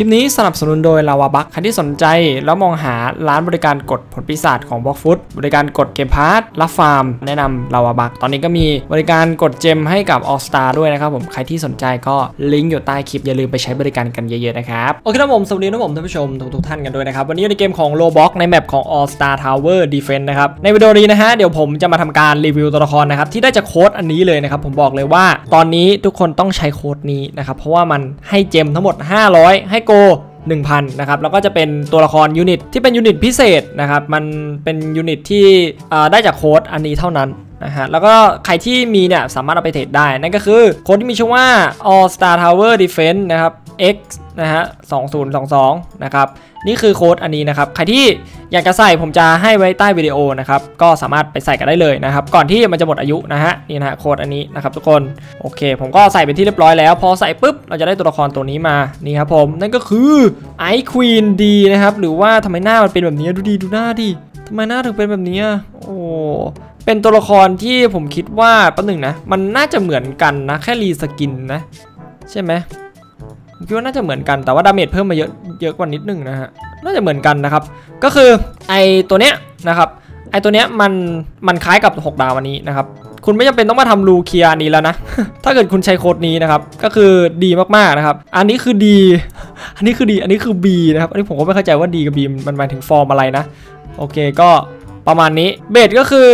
คลิปนี้สนับสนุนโดยลาวาบัคใครที่สนใจแล้วมองหาร้านบริการกดผลปีศาจของบล็อกฟุตบริการกดเกมพาร์ตรับฟาร์มแนะนำลาวาบัคตอนนี้ก็มีบริการกดเจมให้กับ All Star ด้วยนะครับผมใครที่สนใจก็ลิงก์อยู่ใต้คลิปอย่าลืมไปใช้บริการกันเยอะๆนะครับโอเคครับผมสวัสดีนะผมท่านผู้ชมทุกท่านกันด้วยนะครับวันนี้ในเกมของ Roblox ในแมปของ All Star Tower Defense นะครับในวิดีโอนี้นะฮะเดี๋ยวผมจะมาทำการรีวิวตัวละครนะครับที่ได้จากโค้ดอันนี้เลยนะครับผมบอกเลยว่าตอนนี้ทุกคนต้องใช้โค้ดนี้นะครับเพราะว่ามันให้เจมทั้งหมด500ให้โก1,000 นะครับแล้วก็จะเป็นตัวละครยูนิตที่เป็นยูนิตพิเศษนะครับมันเป็นยูนิตที่ได้จากโค้ดอันนี้เท่านั้นนะฮะแล้วก็ใครที่มีเนี่ยสามารถเอาไปเทรดได้นั่นก็คือโค้ดที่มีชื่อว่า All Star Tower Defense นะครับ X นะฮะ2022นะครับนี่คือโค้ดอันนี้นะครับใครที่อยากจะใส่ผมจะให้ไว้ใต้วิดีโอนะครับก็สามารถไปใส่กันได้เลยนะครับก่อนที่มันจะหมดอายุนะฮะนี่นะฮะโค้ดอันนี้นะครับทุกคนโอเคผมก็ใส่เป็นที่เรียบร้อยแล้วพอใส่ปุ๊บเราจะได้ตัวละครตัวนี้มานี่ครับผมนั่นก็คือ Ice Queen D นะครับหรือว่าทำไมหน้ามันเป็นแบบนี้ดูดีดูหน้าดิทำไมหน้าถึงเป็นแบบนี้โอ้เป็นตัวละครที่ผมคิดว่าประหนึ่งนะมันน่าจะเหมือนกันนะแค่รีสกินนะใช่ไหมผมคิดว่าน่าจะเหมือนกันแต่ว่าดาเมจเพิ่มมาเยอะกว่านิดนึงนะฮะน่าจะเหมือนกันนะครับก็คือไอตัวเนี้ยนะครับไอตัวเนี้ยมันคล้ายกับ6ดาววันนี้นะครับคุณไม่จำเป็นต้องมาทำรูเคียนี้แล้วนะ ถ้าเกิดคุณใช้โค้ดนี้นะครับก็คือดีมากๆนะครับอันนี้คือดีอันนี้คือดีอันนี้คือ B นะครับอันนี้ผมก็ไม่เข้าใจว่าดีกับ B มันหมายถึงฟอร์มอะไรนะโอเคก็ประมาณนี้เบสก็คือ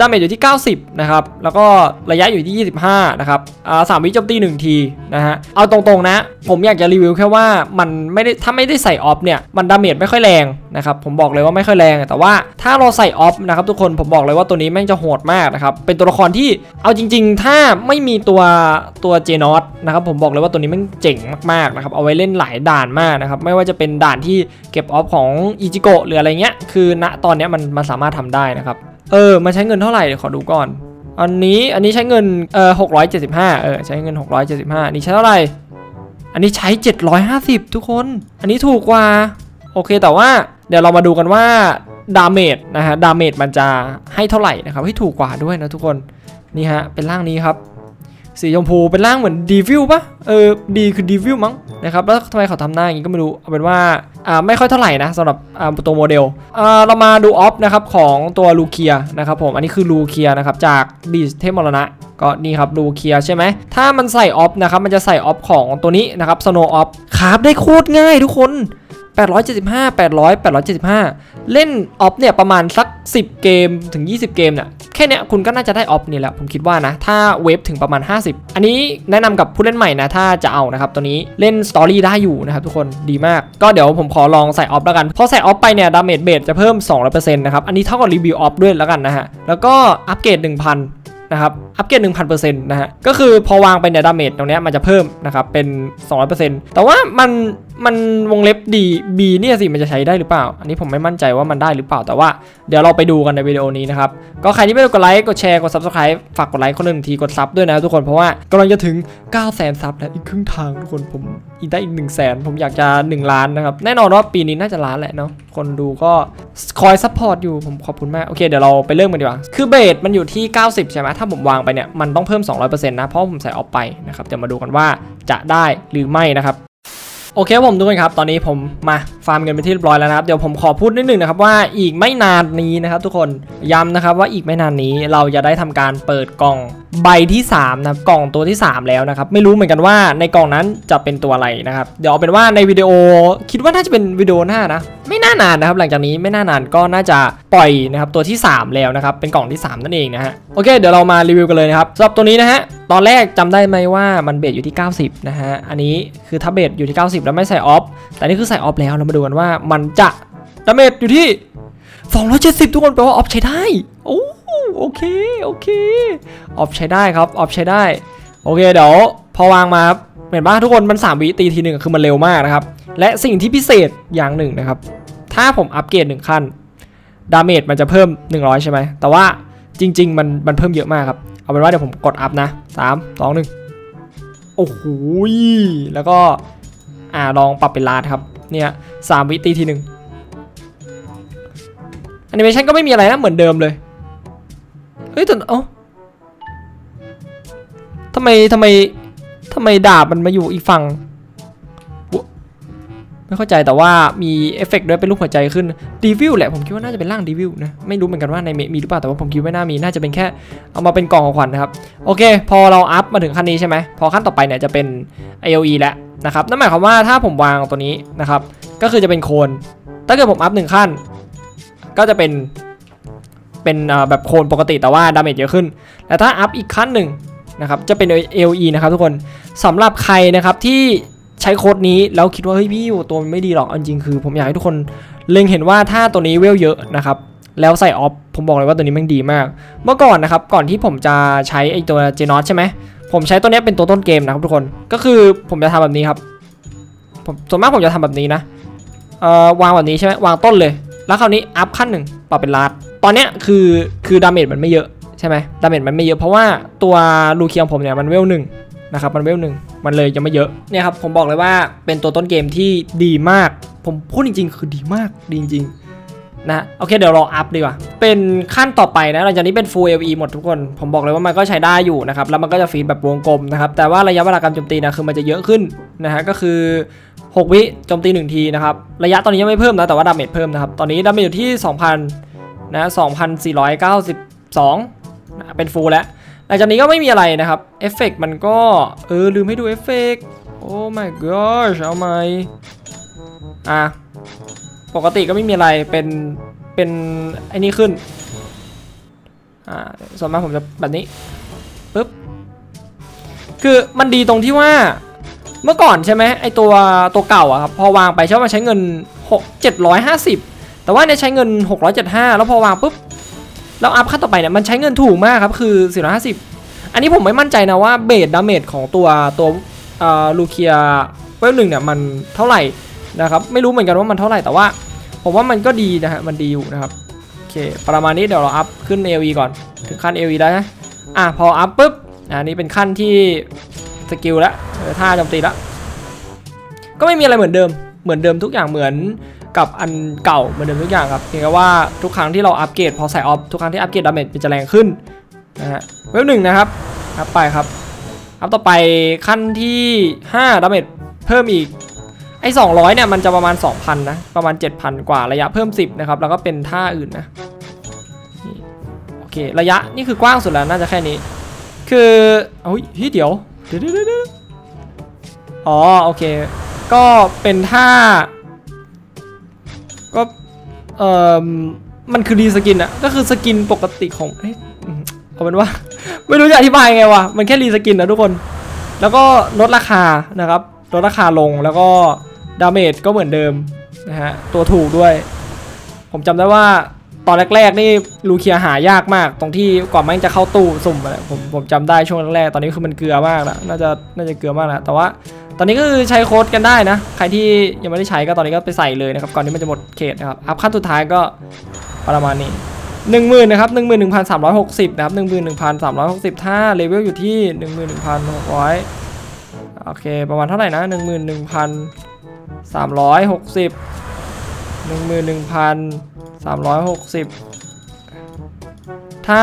ดาเมจอยู่ที่90นะครับแล้วก็ระยะอยู่ที่25นะครับ3วิโจมตี1ทีนะฮะเอาตรงๆนะผมอยากจะรีวิวแค่ว่ามันไม่ได้ถ้าไม่ได้ใส่ออฟเนี่ยมันดาเมจไม่ค่อยแรงนะครับผมบอกเลยว่าไม่ค่อยแรงแต่ว่าถ้าเราใส่ออฟนะครับทุกคนผมบอกเลยว่าตัวนี้แม่งจะโหดมากนะครับเป็นตัวละครที่เอาจริงๆถ้าไม่มีตัวเจนอสนะครับผมบอกเลยว่าตัวนี้แม่งเจ๋งมากๆนะครับเอาไว้เล่นหลายด่านมากนะครับไม่ว่าจะเป็นด่านที่เก็บออฟของอิจิโกะหรืออะไรเงี้ยคือณตอนนี้มันสามารถทำได้นะครับมันใช้เงินเท่าไหร่เดี๋ยวขอดูก่อนอันนี้ใช้เงิน675ใช้เงิน675อันนี้ใช้เท่าไหร่อันนี้ใช้750ทุกคนอันนี้ถูกกว่าโอเคแต่ว่าเดี๋ยวเรามาดูกันว่าดาเมจนะฮะดาเมจมันจะให้เท่าไหร่นะครับให้ถูกกว่าด้วยนะทุกคนนี่ฮะเป็นร่างนี้ครับสีชมพูเป็นร่างเหมือนดีวิลปะดีคือดีวิลมั้งนะครับแล้วทำไมเขาทำหน้าอย่างนี้ก็ไม่รู้เอาเป็นว่าไม่ค่อยเท่าไหร่นะสำหรับตัวโมเดลเรามาดูออฟนะครับของตัวลูเคียนะครับผมอันนี้คือลูเคียนะครับจากบีสเทมมรณะก็นี่ครับลูเคียใช่ไหมถ้ามันใส่ออฟนะครับมันจะใส่ออฟของตัวนี้นะครับสโนว์ออฟครับได้โคตรง่ายทุกคน875 800 875เล่นออฟเนี่ยประมาณสัก10เกมถึง20เกมเนี่ยแค่เนี้ยคุณก็น่าจะได้ออฟนี่แหละผมคิดว่านะถ้าเวฟถึงประมาณ50อันนี้แนะนำกับผู้เล่นใหม่นะถ้าจะเอานะครับตัวนี้เล่นสตอรี่ได้อยู่นะครับทุกคนดีมากก็เดี๋ยวผมขอลองใส่ออฟแล้วกันพอใส่ออฟไปเนี่ยดาเมจเบสจะเพิ่ม 200% นะครับอันนี้เท่ากับรีวิวออฟด้วยแล้วกันนะฮะแล้วก็อัปเกรด 1,000 นะครับอัปเกรด 1,000% นะฮะก็คือพอวางไปเนี่ยดาเมจตรงเนี้ยมันจะเพิ่มนะครับเป็น 200% แต่ว่ามันวงเล็บดีบีเนี่ยสิมันจะใช้ได้หรือเปล่าอันนี้ผมไม่มั่นใจว่ามันได้หรือเปล่าแต่ว่าเดี๋ยวเราไปดูกันในวิดีโอนี้นะครับก็ใครที่ไม่ได้กดไลค์กดแชร์กด Subscribe ฝากกดไลค์คนหนึ่งทีกดซับด้วยนะทุกคนเพราะว่ากำลังจะถึง 900,000 ซับแล้วอีกครึ่งทางทุกคนผมอีกได้อีก 100,000 ผมอยากจะ 1 ล้านนะครับแน่นอนว่าปีนี้น่าจะล้านแหละเนาะคนดูก็คอยซัพพอร์ตอยู่ผมขอบคุณมากโอเคเดี๋ยวเราไปเริ่มกันดีกว่าคือเบสมันอยู่ที่90ใช่ไหมถ้าผมวางไปเนี่ยมันต้องเพิ่ม 200% นะเพราะผมใส่ออกไปนะครับเดี๋ยวมาดูกันว่าจะได้หรือไม่นะครับโอเคผมทุกคนครับตอนนี้ผมมาฟาร์มกันไปที่เรียบร้อยแล้วนะครับเดี๋ยวผมขอพูดนิดนึงนะครับว่าอีกไม่นานนี้นะครับทุกคนย้ำนะครับว่าอีกไม่นานนี้เราจะได้ทำการเปิดกล่องใบที่3นะกล่องตัวที่3แล้วนะครับไม่รู้เหมือนกันว่าในกล่องนั้นจะเป็นตัวอะไรนะครับเดี๋ยวเอาเป็นว่าในวิดีโอคิดว่าน่าจะเป็นวิดีโอหน้านะไม่น่านานนะครับหลังจากนี้ไม่น่านานก็น่าจะปล่อยนะครับตัวที่3แล้วนะครับเป็นกล่องที่3นั่นเองนะฮะโอเคเดี๋ยวเรามารีวิวกันเลยนะครับสำหรับตัวนี้นะฮะตอนแรกจำได้ไหมว่ามันเบสอยู่ที่90นะฮะอันนี้คือถ้าเบสอยู่ที่90แล้วไม่ใส่ออฟแต่นี่คือใส่ออฟแล้วเรามาดูกันว่ามันจะดาเมจอยู่ที่270ทุกคนแปลว่าออฟใช้ได้โอ้โอเคโอเคออฟใช้ได้ครับออฟใช้ได้โอเคเดี๋ยวพอวางมาเห็นป่ะทุกคนมัน3วิตีทีหนึ่งคือมันเร็วมากนะครับและสิ่งที่พิเศษอย่างหนึ่งนะครับถ้าผมอัปเกรด1ขั้นดาเมจมันจะเพิ่ม100ใช่ไหมแต่ว่าจริงๆมันเพิ่มเยอะมากครับเอาเป็นว่าเดี๋ยวผมกดอัพนะ3 2 1โอ้โหแล้วก็ลองปรับเป็นล้านครับเนี่ย3วิตีทีหนึ่งแอนิเมชันก็ไม่มีอะไรนะเหมือนเดิมเลยเฮ้ยแต่เอ้าทำไมดาบมันมาอยู่อีกฝั่ง ไม่เข้าใจแต่ว่ามีเอฟเฟกต์ด้วยเป็นรูปหัวใจขึ้นดีวิลแหละผมคิดว่าน่าจะเป็นร่างดีวิลนะไม่รู้เหมือนกันว่าในมีหรือเปล่าแต่ว่าผมคิดว่าน่ามีน่าจะเป็นแค่เอามาเป็นกล่องของขวัญนะครับโอเคพอเราอัพมาถึงขั้นนี้ใช่ไหมพอขั้นต่อไปเนี่ยจะเป็น AOE แล้วนะครับนั่นหมายความว่าถ้าผมวางตัวนี้นะครับก็คือจะเป็นโคนถ้าเกิดผมอัพหนึ่งขั้นก็จะเป็นแบบโคนปกติแต่ว่าดาเมจเยอะขึ้นแต่ถ้าอัพอีกขั้นหนึ่งนะครับจะเป็น AOE นะครับทุกคนสำหรับใครนะครับที่ใช้โค้ดนี้แล้วคิดว่าเฮ้ยพี่อยู่ตัวมันไม่ดีหรอกจริงๆคือผมอยากให้ทุกคนเล็งเห็นว่าถ้าตัวนี้เวลเยอะนะครับแล้วใส่ออฟผมบอกเลยว่าตัวนี้มันดีมากเมื่อก่อนนะครับก่อนที่ผมจะใช้ไอตัวเจนอสใช่ไหมผมใช้ตัวนี้เป็นตัวต้นเกมนะครับทุกคนก็คือผมจะทำแบบนี้ครับส่วนมากผมจะทำแบบนี้นะวางแบบนี้ใช่ไหมวางต้นเลยแล้วคราวนี้อัพขั้นหนึ่งปรับเป็นลาดตอนนี้คือดาเมจมันไม่เยอะใช่ไหมดาเมจมันไม่เยอะเพราะว่าตัวลูเคียงผมเนี่ยมันเวลหนึ่งนะครับมันเวลหนึ่งมันเลยยังไม่เยอะเนี่ยครับผมบอกเลยว่าเป็นตัวต้นเกมที่ดีมากผมพูดจริงๆคือดีมากดีจริงๆนะโอเคเดี๋ยวรออัพดีกว่าเป็นขั้นต่อไปนะหลังจากนี้เป็น full AOE หมดทุกคนผมบอกเลยว่ามันก็ใช้ได้อยู่นะครับแล้วมันก็จะฟีดแบบวงกลมนะครับแต่ว่าระยะเวลาการโจมตีนะคือมันจะเยอะขึ้นนะฮะก็คือ6วิโจมตี1ทีนะครับระยะตอนนี้ยังไม่เพิ่มนะแต่ว่าดาเมจเพิ่มนะครับตอนนี้ดาเมจอยู่ที่ 2,000 นะ 2,492 เป็น full แล้วหลังจากนี้ก็ไม่มีอะไรนะครับเอฟเฟกต์มันก็ลืมให้ดูเอฟเฟกต์โอ้ my gosh เอาไหมปกติก็ไม่มีอะไรเป็นไอ้นี่ขึ้นส่วนมากผมจะแบบนี้ปึ๊บคือมันดีตรงที่ว่าเมื่อก่อนใช่ไหมไอตัวเก่าอะครับพอวางไปใช่ไหมใช้เงิน750แต่ว่าเนี่ยใช้เงิน675แล้วพอวางปึ๊บแล้วอัพขั้นต่อไปเนี่ยมันใช้เงินถูกมากครับคือ450อันนี้ผมไม่มั่นใจนะว่าเบสดาเมจของตัวลูเคียเวลหนึ่งเนี่ยมันเท่าไหร่นะครับไม่รู้เหมือนกันว่ามันเท่าไหร่แต่ว่าผมว่ามันก็ดีนะฮะมันดีอยู่นะครับโอเคประมาณนี้เดี๋ยวเราอัพขึ้น AOE ก่อนถึงขั้น AOE ได้นะพออัพปุ๊บอันนี้เป็นขั้นที่สกิลแล้วท่าโจมตีแล้วก็ไม่มีอะไรเหมือนเดิมทุกอย่างเหมือนกับอันเก่าเหมือนเดิมทุกอย่างครับเพียงแค่ว่าทุกครั้งที่เราอัปเกรดพอใส่ออฟทุกครั้งที่อัปเกรดดาเมจมันจะแรงขึ้นนะฮะเวลหนึ่งนะครับอัพไปครับอัพต่อไปขั้นที่5ดาเมจเพิ่มอีกไอ้200เนี่ยมันจะประมาณ 2,000 นะประมาณ 7,000 กว่าระยะเพิ่ม10นะครับแล้วก็เป็นท่าอื่นนะโอเคระยะนี่คือกว้างสุดแล้วน่าจะแค่นี้คือเดี๋ยวอ๋อโอเคก็เป็นท่าก็มันคือดีสกินอะก็คือสกินปกติของเอาเป็นว่าไม่รู้จะอธิบายไงวะมันแค่รีสกินนะทุกคนแล้วก็ลดราคานะครับลดราคาลงแล้วก็ดาเมจก็เหมือนเดิมนะฮะตัวถูกด้วยผมจำได้ว่าตอนแรกๆนี่ลูเคียหายากมากตรงที่ก่อนมันจะเข้าตู้สุ่มอะไรผมจำได้ช่วงแรกๆตอนนี้คือมันเกลือมากแล้วน่าจะเกลือมากนะแต่ว่าตอนนี้ก็คือใช้โค้ดกันได้นะใครที่ยังไม่ได้ใช้ก็ตอนนี้ก็ไปใส่เลยนะครับก่อนที่มันจะหมดเขตนะครับอัพขั้นสุดท้ายก็ประมาณนี้10,000นะครับ11,360นะครับ11,360ถ้าเลเวลอยู่ที่11,600โอเคประมาณเท่าไหร่นะ11,360 11,360ถ้า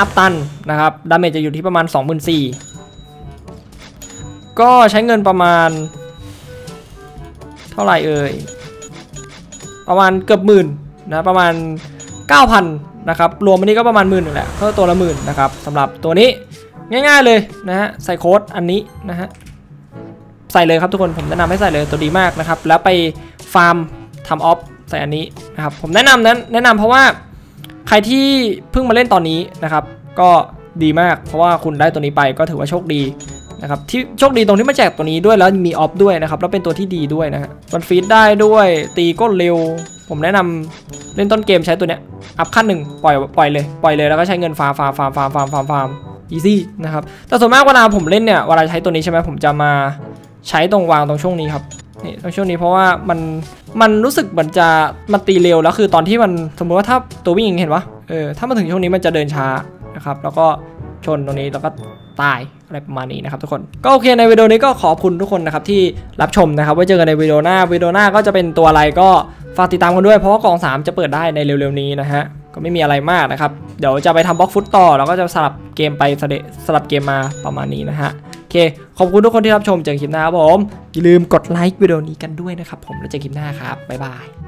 อัพตันนะครับดาเมจจะอยู่ที่ประมาณ 24,000ก็ใช้เงินประมาณเท่าไหร่เอ่ยประมาณเกือบหมื่นนะประมาณ 9,000 นะครับรวมอันนี้ก็ประมาณ10,000แหละก็ตัวละ10,000นะครับสำหรับตัวนี้ง่ายๆเลยนะฮะใส่โค้ดอันนี้นะฮะใส่เลยครับทุกคนผมแนะนำให้ใส่เลยตัวดีมากนะครับแล้วไปฟาร์มทำออฟใส่อันนี้นะครับผมแนะนำเพราะว่าใครที่เพิ่งมาเล่นตอนนี้นะครับก็ดีมากเพราะว่าคุณได้ตัวนี้ไปก็ถือว่าโชคดีนะครับที่โชคดีตรงที่มาแจกตัวนี้ด้วยแล้วมีออฟด้วยนะครับแล้วเป็นตัวที่ดีด้วยนะฮะมันฟีดได้ด้วยตีก็เร็วผมแนะนำเล่นต้นเกมใช้ตัวเนี้ยอัพขั้นหนึ่งปล่อยเลยแล้วก็ใช้เงินฟาร์มอีซี่นะครับแต่ส่วนมากเวลาผมเล่นเนี่ยเวลาใช้ตัวนี้ใช่ไหมผมจะมาใช้ตรงวางตรงช่วงนี้ครับนี่ตรงช่วงนี้เพราะว่ามันรู้สึกเหมือนจะมันตีเร็วแล้วคือตอนที่มันสมมติว่าถ้าตัววิ่งเห็นปะถ้ามาถึงช่วงนี้มันจะเดินช้านะครับแล้วก็ชนตรงนี้แล้วก็ตายอะไรประมาณนี้นะครับทุกคนก็โอเคในวิดีโอนี้ก็ขอบคุณทุกคนนะครับที่รับชมนะครับไว้เจอกันในวิดีโอหน้าก็จะเป็นตัวอะไรก็ฝากติดตามกันด้วยเพราะว่ากล่อง3จะเปิดได้ในเร็วๆนี้นะฮะก็ไม่มีอะไรมากนะครับเดี๋ยวจะไปทำบล็อกฟุตต่อแล้วก็จะสลับเกมไปสลับเกมมาประมาณนี้นะฮะโอเคขอบคุณทุกคนที่รับชมเจอกันคลิปหน้าครับผม อย่าลืมกดไลค์วิดีโอนี้กันด้วยนะครับผมแล้วเจอกันคลิปหน้าครับบ๊ายบาย